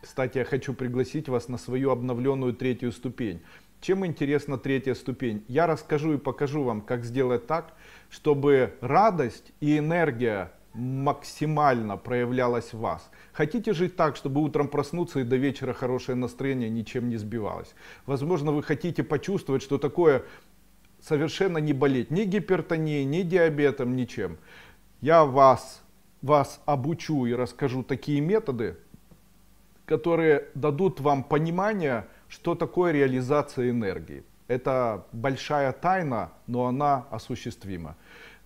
Кстати, я хочу пригласить вас на свою обновленную третью ступень. Чем интересна третья ступень? Я расскажу и покажу вам, как сделать так, чтобы радость и энергия максимально проявлялась в вас. Хотите жить так, чтобы утром проснуться и до вечера хорошее настроение ничем не сбивалось? Возможно, вы хотите почувствовать, что такое совершенно не болеть ни гипертонией, ни диабетом, ничем. Я вас обучу и расскажу такие методы, которые дадут вам понимание, что такое реализация энергии. Это большая тайна, но она осуществима.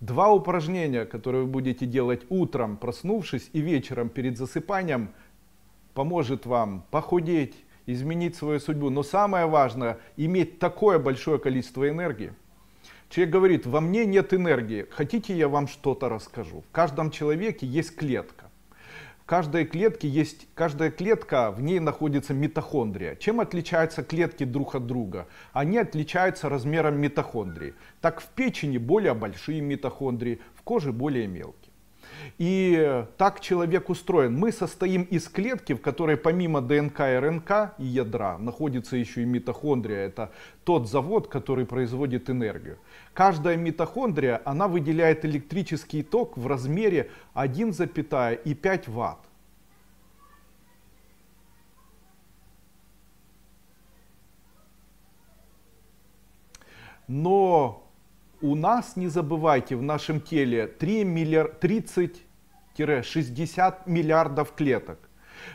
Два упражнения, которые вы будете делать утром, проснувшись, и вечером перед засыпанием, поможет вам похудеть, изменить свою судьбу. Но самое важное, иметь такое большое количество энергии. Человек говорит: во мне нет энергии, хотите, я вам что-то расскажу. В каждом человеке есть клетка. Каждая клетка, в ней находится митохондрия. Чем отличаются клетки друг от друга? Они отличаются размером митохондрии. Так в печени более большие митохондрии, в коже более мелкие. И так человек устроен. Мы состоим из клетки, в которой помимо ДНК, РНК и ядра находится еще и митохондрия. Это тот завод, который производит энергию. Каждая митохондрия, она выделяет электрический ток в размере 1,5 Вт. Но у нас, не забывайте, в нашем теле 30-60 миллиардов клеток.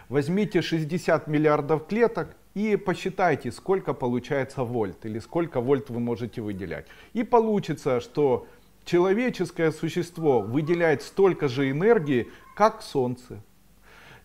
Возьмите 60 миллиардов клеток и посчитайте, сколько получается вольт или сколько вольт вы можете выделять. И получится, что человеческое существо выделяет столько же энергии, как Солнце.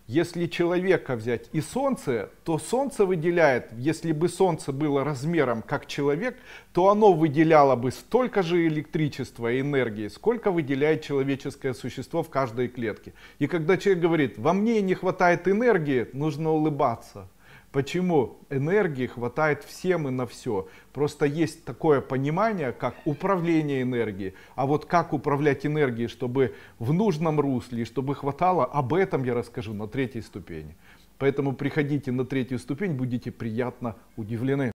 Если человека взять и Солнце, то Солнце выделяет, если бы Солнце было размером как человек, то оно выделяло бы столько же электричества и энергии, сколько выделяет человеческое существо в каждой клетке. И когда человек говорит: во мне не хватает энергии, нужно улыбаться. Почему? Энергии хватает всем и на все. Просто есть такое понимание, как управление энергией. А вот как управлять энергией, чтобы в нужном русле, чтобы хватало, об этом я расскажу на третьей ступени. Поэтому приходите на третью ступень, будете приятно удивлены.